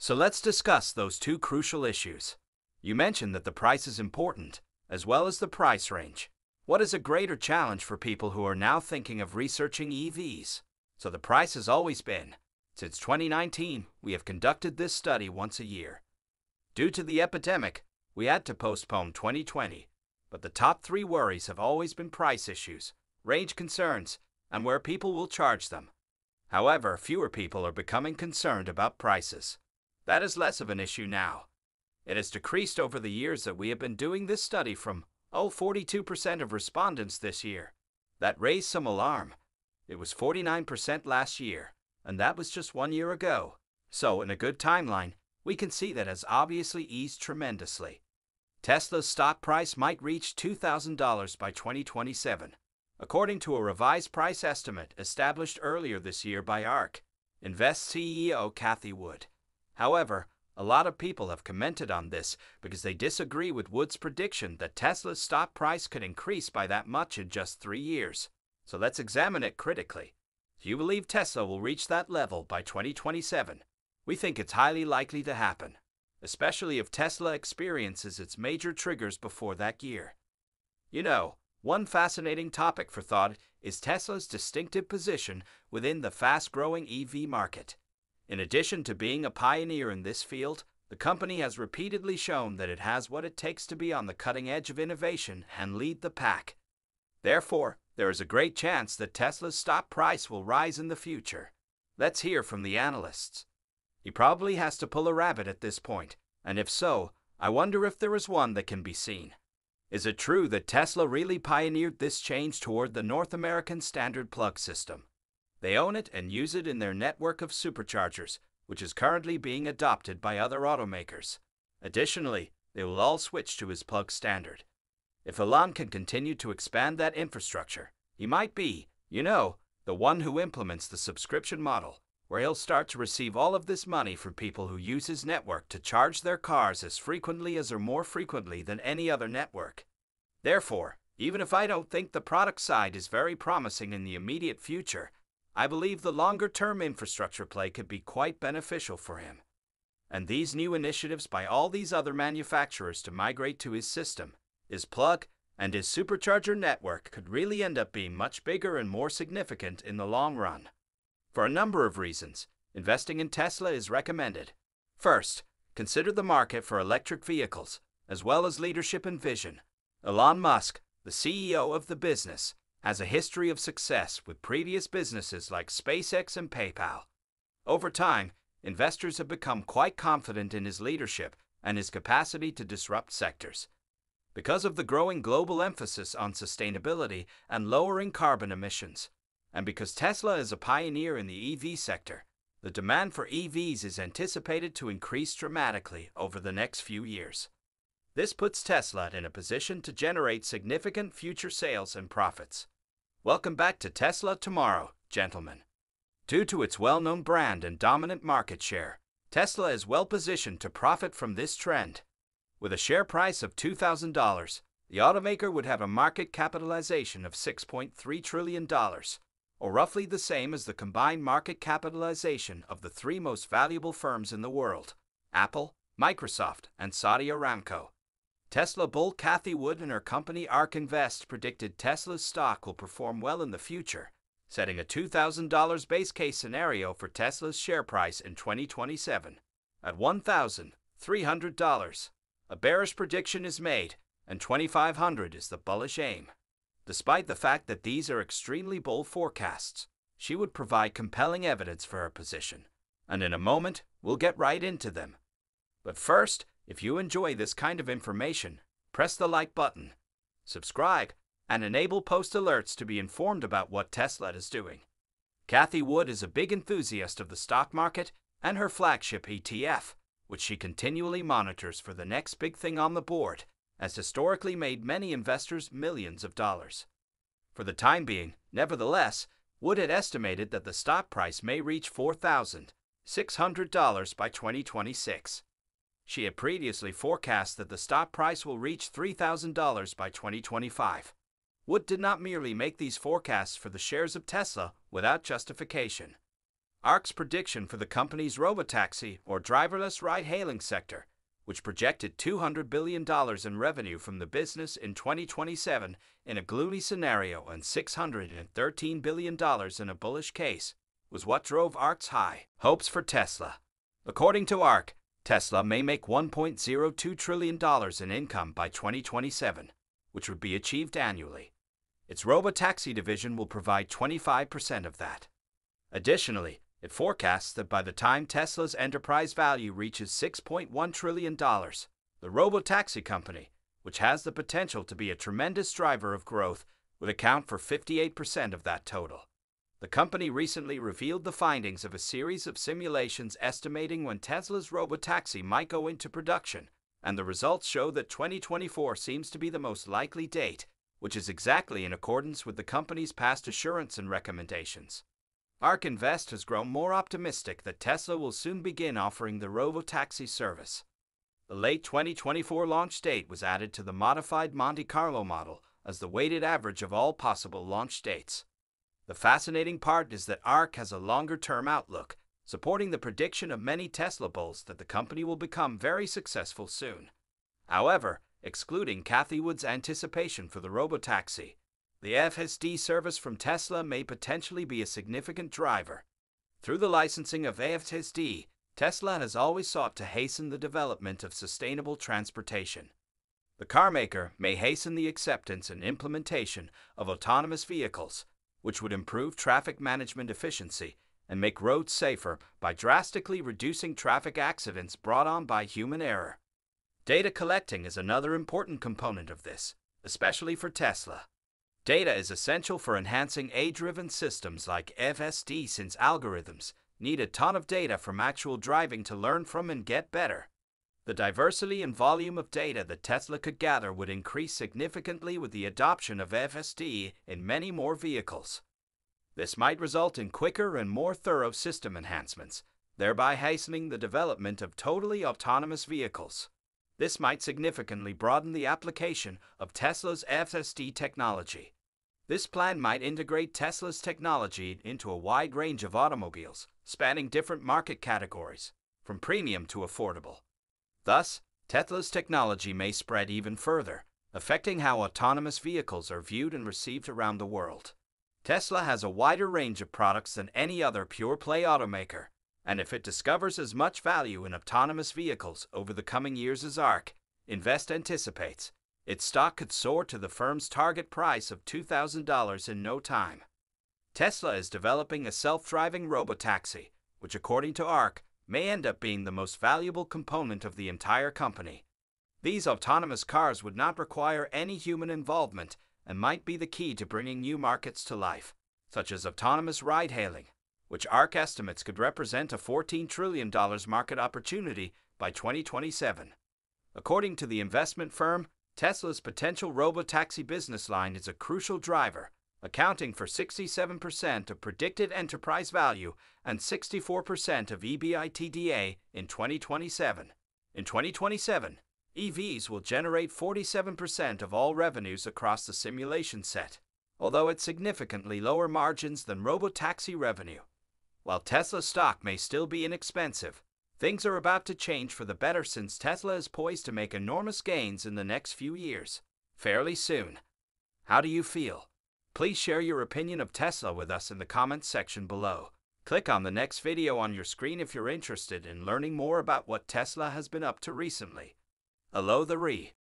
So let's discuss those two crucial issues. You mentioned that the price is important, as well as the price range. What is a greater challenge for people who are now thinking of researching EVs? So the price has always been. Since 2019, we have conducted this study once a year. Due to the epidemic, we had to postpone 2020, but the top three worries have always been price issues, range concerns, and where people will charge them. However, fewer people are becoming concerned about prices. That is less of an issue now. It has decreased over the years that we have been doing this study from 42% of respondents this year. That raised some alarm. It was 49% last year, and that was just 1 year ago. So in a good timeline, we can see that has obviously eased tremendously. Tesla's stock price might reach $2,000 by 2027, according to a revised price estimate established earlier this year by ARK Invest CEO Cathie Wood. However, a lot of people have commented on this because they disagree with Wood's prediction that Tesla's stock price could increase by that much in just 3 years. So let's examine it critically. Do you believe Tesla will reach that level by 2027? We think it's highly likely to happen, especially if Tesla experiences its major triggers before that year. You know, one fascinating topic for thought is Tesla's distinctive position within the fast-growing EV market. In addition to being a pioneer in this field, the company has repeatedly shown that it has what it takes to be on the cutting edge of innovation and lead the pack. Therefore, there is a great chance that Tesla's stock price will rise in the future. Let's hear from the analysts. He probably has to pull a rabbit at this point, and if so, I wonder if there is one that can be seen. Is it true that Tesla really pioneered this change toward the North American standard plug system? They own it and use it in their network of superchargers, which is currently being adopted by other automakers. Additionally, they will all switch to his plug standard. If Elon can continue to expand that infrastructure, he might be, you know, the one who implements the subscription model, where he'll start to receive all of this money from people who use his network to charge their cars as frequently as or more frequently than any other network. Therefore, even if I don't think the product side is very promising in the immediate future, I believe the longer-term infrastructure play could be quite beneficial for him. And these new initiatives by all these other manufacturers to migrate to his system, his plug, and his supercharger network could really end up being much bigger and more significant in the long run. For a number of reasons, investing in Tesla is recommended. First, consider the market for electric vehicles, as well as leadership and vision. Elon Musk, the CEO of the business, has a history of success with previous businesses like SpaceX and PayPal. Over time, investors have become quite confident in his leadership and his capacity to disrupt sectors. Because of the growing global emphasis on sustainability and lowering carbon emissions, and because Tesla is a pioneer in the EV sector, the demand for EVs is anticipated to increase dramatically over the next few years. This puts Tesla in a position to generate significant future sales and profits. Welcome back to Tesla Tomorrow, gentlemen. Due to its well-known brand and dominant market share, Tesla is well-positioned to profit from this trend. With a share price of $2,000, the automaker would have a market capitalization of $6.3 trillion, or roughly the same as the combined market capitalization of the three most valuable firms in the world, Apple, Microsoft, and Saudi Aramco. Tesla bull Cathie Wood and her company ARK Invest predicted Tesla's stock will perform well in the future, setting a $2,000 base case scenario for Tesla's share price in 2027 at $1,300. A bearish prediction is made, and $2,500 is the bullish aim. Despite the fact that these are extremely bull forecasts, she would provide compelling evidence for her position, and in a moment, we'll get right into them. But first, if you enjoy this kind of information, press the like button, subscribe, and enable post alerts to be informed about what Tesla is doing. Cathie Wood is a big enthusiast of the stock market and her flagship ETF, which she continually monitors for the next big thing on the board, has historically made many investors millions of dollars. For the time being, nevertheless, Wood had estimated that the stock price may reach $4,600 by 2026. She had previously forecast that the stock price will reach $3,000 by 2025. Wood did not merely make these forecasts for the shares of Tesla without justification. ARK's prediction for the company's robotaxi or driverless ride-hailing sector, which projected $200 billion in revenue from the business in 2027 in a gloomy scenario and $613 billion in a bullish case, was what drove ARK's high hopes for Tesla. According to ARK, Tesla may make $1.02 trillion in income by 2027, which would be achieved annually. Its robotaxi division will provide 25% of that. Additionally, it forecasts that by the time Tesla's enterprise value reaches $6.1 trillion, the robotaxi company, which has the potential to be a tremendous driver of growth, would account for 58% of that total. The company recently revealed the findings of a series of simulations estimating when Tesla's robotaxi might go into production, and the results show that 2024 seems to be the most likely date, which is exactly in accordance with the company's past assurance and recommendations. ARK Invest has grown more optimistic that Tesla will soon begin offering the robotaxi service. The late 2024 launch date was added to the modified Monte Carlo model as the weighted average of all possible launch dates. The fascinating part is that ARK has a longer-term outlook, supporting the prediction of many Tesla bulls that the company will become very successful soon. However, excluding Cathie Wood's anticipation for the robotaxi, the FSD service from Tesla may potentially be a significant driver. Through the licensing of FSD, Tesla has always sought to hasten the development of sustainable transportation. The carmaker may hasten the acceptance and implementation of autonomous vehicles, which would improve traffic management efficiency and make roads safer by drastically reducing traffic accidents brought on by human error. Data collecting is another important component of this, especially for Tesla. Data is essential for enhancing AI-driven systems like FSD, since algorithms need a ton of data from actual driving to learn from and get better. The diversity and volume of data that Tesla could gather would increase significantly with the adoption of FSD in many more vehicles. This might result in quicker and more thorough system enhancements, thereby hastening the development of totally autonomous vehicles. This might significantly broaden the application of Tesla's FSD technology. This plan might integrate Tesla's technology into a wide range of automobiles, spanning different market categories, from premium to affordable. Thus, Tesla's technology may spread even further, affecting how autonomous vehicles are viewed and received around the world. Tesla has a wider range of products than any other pure-play automaker, and if it discovers as much value in autonomous vehicles over the coming years as ARK Invest anticipates, its stock could soar to the firm's target price of $2,000 in no time. Tesla is developing a self-driving robotaxi, which according to ARK, may end up being the most valuable component of the entire company. These autonomous cars would not require any human involvement and might be the key to bringing new markets to life, such as autonomous ride-hailing, which ARK estimates could represent a $14 trillion market opportunity by 2027. According to the investment firm, Tesla's potential robotaxi business line is a crucial driver, accounting for 67% of predicted enterprise value and 64% of EBITDA in 2027. In 2027, EVs will generate 47% of all revenues across the simulation set, although at significantly lower margins than robotaxi revenue. While Tesla stock may still be inexpensive, things are about to change for the better, since Tesla is poised to make enormous gains in the next few years, fairly soon. How do you feel? Please share your opinion of Tesla with us in the comments section below. Click on the next video on your screen if you're interested in learning more about what Tesla has been up to recently. Hello there.